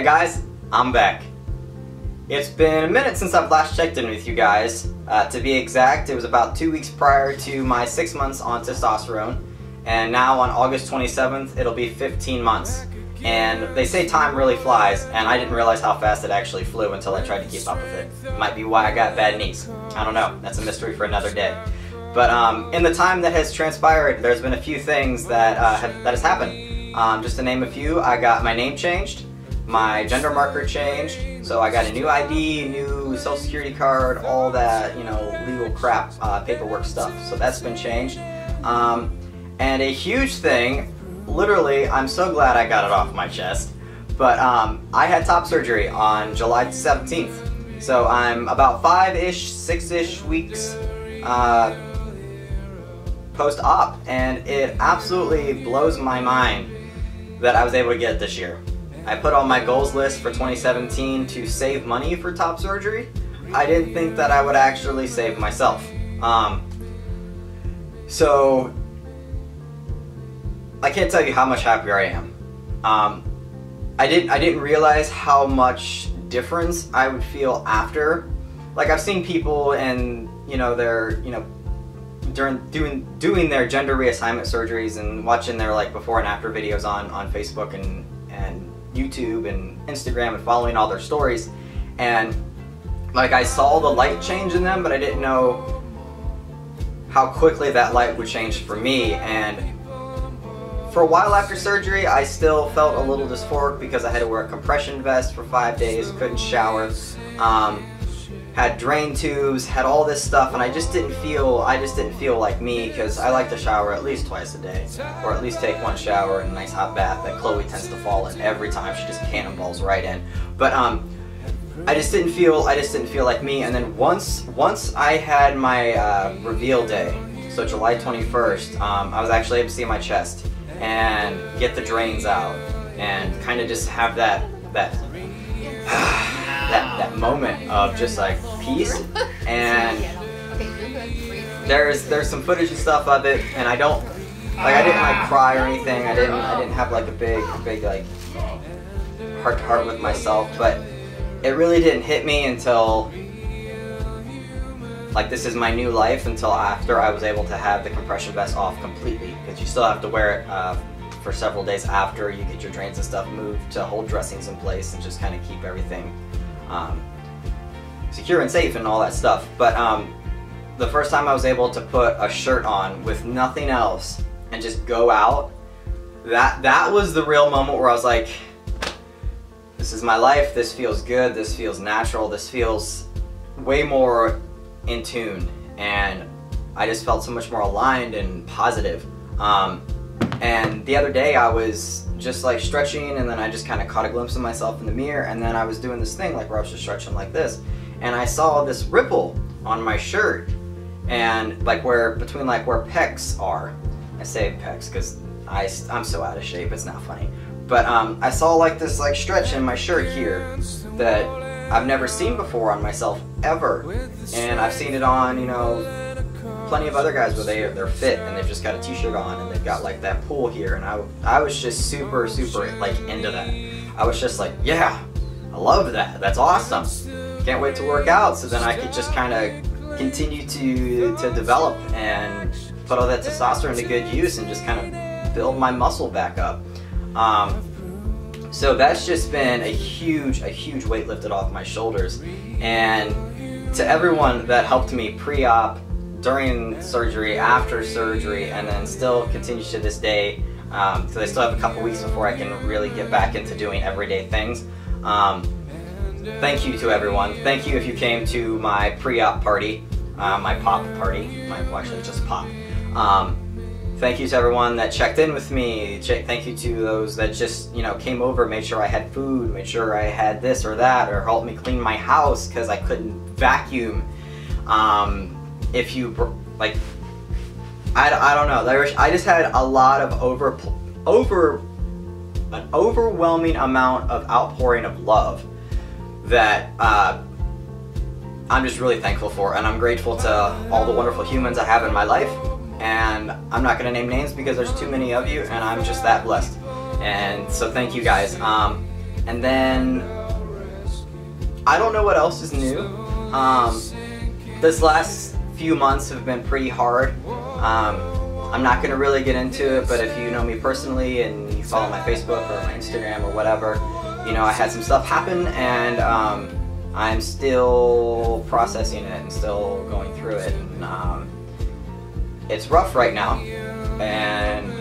Hey guys, I'm back. It's been a minute since I've last checked in with you guys. To be exact, it was about 2 weeks prior to my 6 months on testosterone, and now on August 27th it'll be 15 months. And they say time really flies, and I didn't realize how fast it actually flew until I tried to keep up with it. Might be why I got bad knees. I don't know, that's a mystery for another day. But in the time that has transpired, there's been a few things that has happened. Just to name a few, I got my name changed. My gender marker changed, so I got a new ID, new social security card, all that, you know, legal crap, paperwork stuff, so that's been changed. And a huge thing, literally, I'm so glad I got it off my chest, but I had top surgery on July 17th, so I'm about 6-ish weeks post-op, and it absolutely blows my mind that I was able to get it this year. I put on my goals list for 2017 to save money for top surgery. I didn't think that I would actually save myself. So I can't tell you how much happier I am. I didn't realize how much difference I would feel after. Like, I've seen people and, you know, they're, you know, doing their gender reassignment surgeries and watching their, like, before and after videos on Facebook and YouTube and Instagram and following all their stories, and like, I saw the light change in them, but I didn't know how quickly that light would change for me. And for a while after surgery, I still felt a little dysphoric because I had to wear a compression vest for 5 days, couldn't shower, had drain tubes, had all this stuff, and I just didn't feel like me, because I like to shower at least twice a day, or at least take one shower and a nice hot bath that Chloe tends to fall in every time. She just cannonballs right in. But I just didn't feel like me. And then once I had my reveal day, so July 21st, I was actually able to see my chest and get the drains out and kind of just have that moment of just like peace. And there's some footage and stuff of it, and I don't, like, I didn't like cry or anything. I didn't have like a big like heart to heart with myself, but it really didn't hit me until, like, this is my new life, until after I was able to have the compression vest off completely, because you still have to wear it for several days after you get your drains and stuff moved to hold dressings in place and just kind of keep everything secure and safe and all that stuff. But the first time I was able to put a shirt on with nothing else and just go out, that was the real moment where I was like, this is my life, this feels good, this feels natural, this feels way more in tune, and I just felt so much more aligned and positive. And the other day I was just like stretching, and then I just kind of caught a glimpse of myself in the mirror, and then I was doing this thing like where I was just stretching like this, and I saw this ripple on my shirt, and like between where pecs are. I say pecs because I'm so out of shape, it's not funny. But I saw like this like stretch in my shirt here that I've never seen before on myself ever, and I've seen it on, you know, plenty of other guys where they're fit and they've just got a t-shirt on and they've got like that pool here, and I was just super like into that. I was just like, yeah, I love that, that's awesome, can't wait to work out. So then I could just kind of continue to develop and put all that testosterone to good use and just kind of build my muscle back up. So that's just been a huge weight lifted off my shoulders. And to everyone that helped me pre-op, during surgery, after surgery, and then still continues to this day, so I still have a couple weeks before I can really get back into doing everyday things. Thank you to everyone. Thank you if you came to my pre-op party, my pop party, actually just pop. Thank you to everyone that checked in with me. Thank you to those that just, you know, came over, made sure I had food, made sure I had this or that, or helped me clean my house because I couldn't vacuum. If you like, I don't know, I just had a lot of an overwhelming amount of outpouring of love that I'm just really thankful for, and I'm grateful to all the wonderful humans I have in my life. And I'm not going to name names because there's too many of you, and I'm just that blessed. And so thank you guys. And then I don't know what else is new. This last few months have been pretty hard. I'm not going to really get into it, but if you know me personally and you follow my Facebook or my Instagram or whatever, you know I had some stuff happen, and I'm still processing it and still going through it. And, it's rough right now, and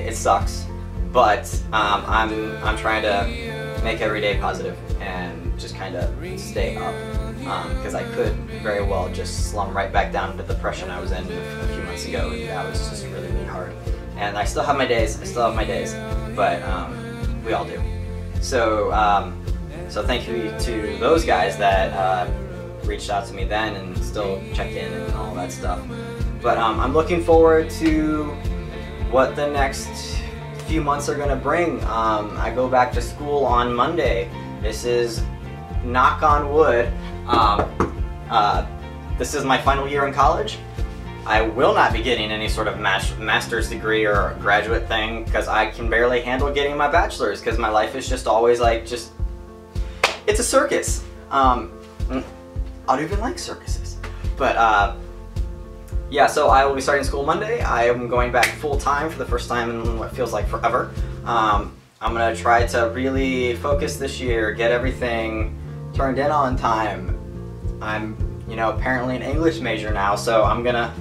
it sucks, but I'm trying to make every day positive and just kind of stay up, because I could very well just slump right back down to the depression I was in a few months ago, and that was just really, really hard. And I still have my days, but we all do. So, so thank you to those guys that reached out to me then and still checked in and all that stuff. But I'm looking forward to what the next few months are going to bring. I go back to school on Monday. This is, knock on wood, this is my final year in college. I will not be getting any sort of master's degree or graduate thing, because I can barely handle getting my bachelor's, because my life is just always like, it's a circus. I don't even like circuses. But yeah, so I will be starting school Monday. I am going back full-time for the first time in what feels like forever. I'm going to try to really focus this year, get everything turned in on time. I'm, you know, apparently an English major now, so I'm going to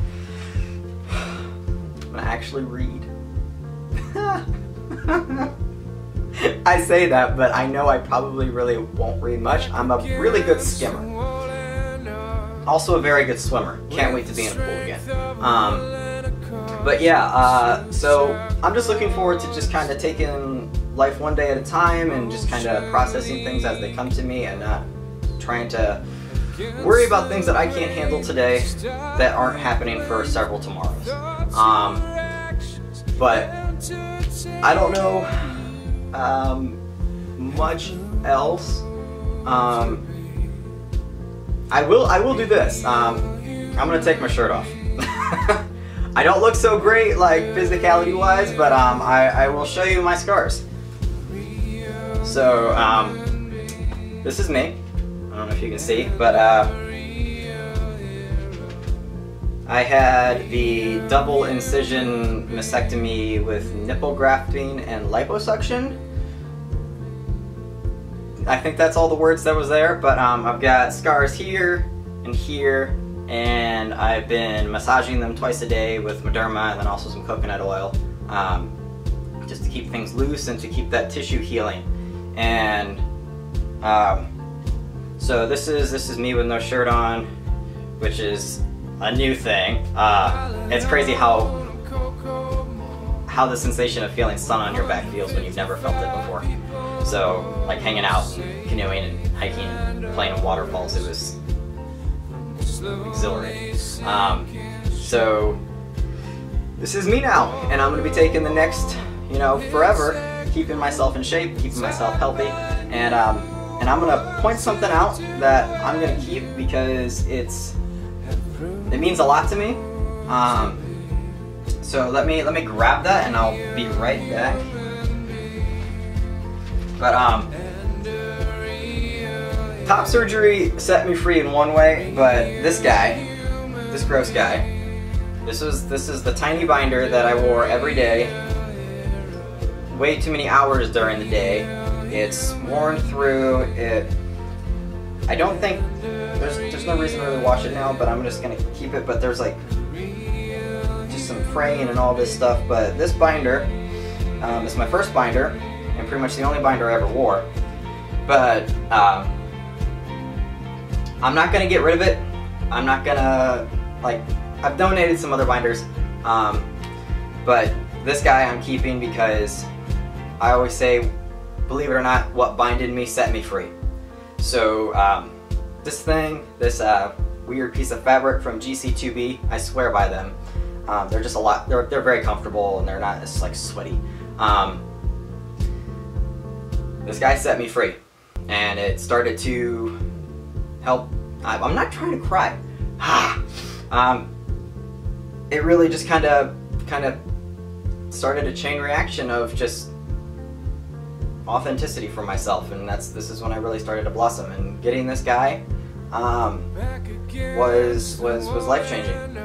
actually read. I say that, but I know I probably really won't read much. I'm a really good skimmer. Also a very good swimmer. Can't wait to be in the pool again. But yeah, so I'm just looking forward to just kind of taking life one day at a time and just kind of processing things as they come to me, and not trying to worry about things that I can't handle today that aren't happening for several tomorrows. But I don't know much else. I will do this. I'm gonna take my shirt off. I don't look so great, like, physicality-wise, but I will show you my scars. So, this is me. I don't know if you can see, but I had the double incision mastectomy with nipple grafting and liposuction. I think that's all the words that was there, but I've got scars here and here, and I've been massaging them twice a day with Moderma and then also some coconut oil, just to keep things loose and to keep that tissue healing. And so this is me with no shirt on, which is a new thing. It's crazy how the sensation of feeling sun on your back feels when you've never felt it before. So, like, hanging out and canoeing and hiking and playing in waterfalls, it was exhilarating. So, this is me now, and I'm going to be taking the next, you know, forever, keeping myself in shape, keeping myself healthy, and I'm going to point something out that I'm going to keep, because it means a lot to me. So let me grab that, and I'll be right back. But top surgery set me free in one way, but this guy, this gross guy, this is the tiny binder that I wore every day. Way too many hours during the day. It's worn through. I don't think there's no reason to really wash it now, but I'm just gonna keep it. But there's like just some fraying and all this stuff. But this binder is my first binder, and pretty much the only binder I ever wore. But I'm not gonna get rid of it. I'm not gonna, like, I've donated some other binders, but this guy I'm keeping, because I always say, believe it or not, what binded me set me free. So this thing, this weird piece of fabric from GC2B, I swear by them. They're just a lot, they're very comfortable, and they're not as, like, sweaty. This guy set me free, and it started to help. I'm not trying to cry. It really just kind of started a chain reaction of just authenticity for myself, and this is when I really started to blossom. And getting this guy was life-changing.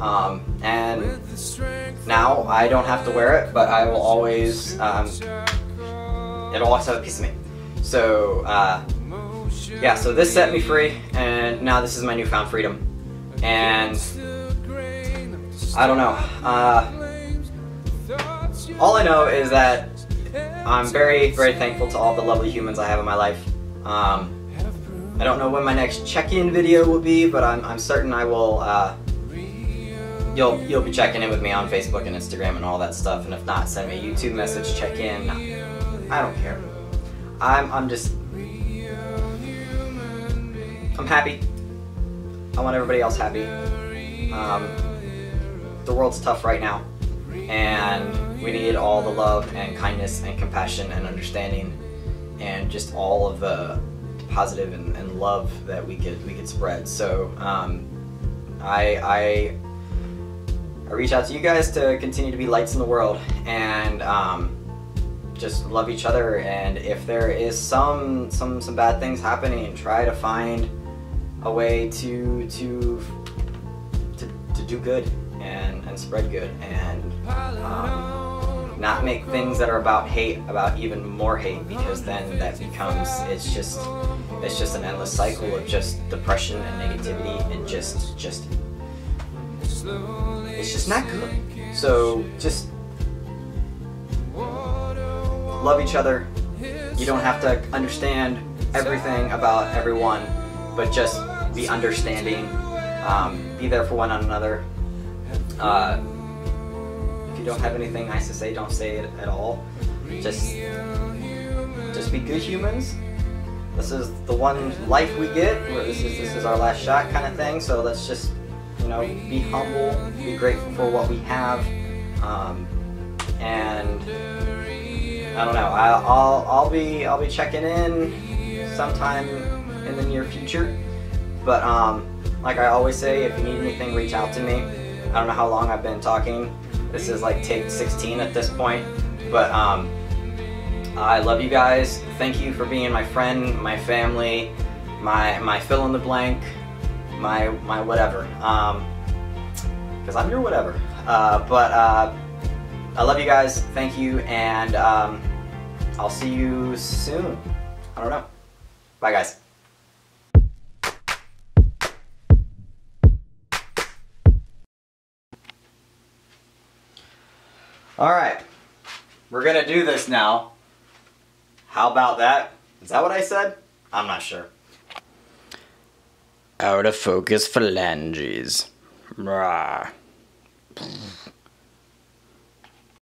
And now I don't have to wear it, but I will always it'll always have a piece of me. So yeah, so this set me free, and now this is my newfound freedom. And I don't know, all I know is that I'm very, very thankful to all the lovely humans I have in my life. I don't know when my next check-in video will be, but I'm certain I will, you'll be checking in with me on Facebook and Instagram and all that stuff, and if not, send me a YouTube message, check in. I don't care. I'm happy. I want everybody else happy. The world's tough right now, and we need all the love and kindness and compassion and understanding and just all of the positive and love that we could spread. So I reach out to you guys to continue to be lights in the world, and just love each other. And if there is some bad things happening, try to find a way to do good and spread good, and not make things that are about hate about even more hate, because then that becomes, it's just an endless cycle of just depression and negativity, and just it's just not good. So just love each other. You don't have to understand everything about everyone, but just be understanding, be there for one another. If you don't have anything nice to say, don't say it at all. Just be good humans. This is the one life we get, where this is our last shot kind of thing, so let's just, you know, be humble, be grateful for what we have, and I don't know, I'll be checking in sometime in the near future, but like I always say, if you need anything, reach out to me. I don't know how long I've been talking. This is like take 16 at this point, but I love you guys. Thank you for being my friend, my family, my fill in the blank, my whatever, because I'm your whatever, but I love you guys. Thank you, and I'll see you soon. I don't know. Bye, guys. All right, we're gonna do this now. How about that? Is that what I said? I'm not sure. Out of focus phalanges. Rah.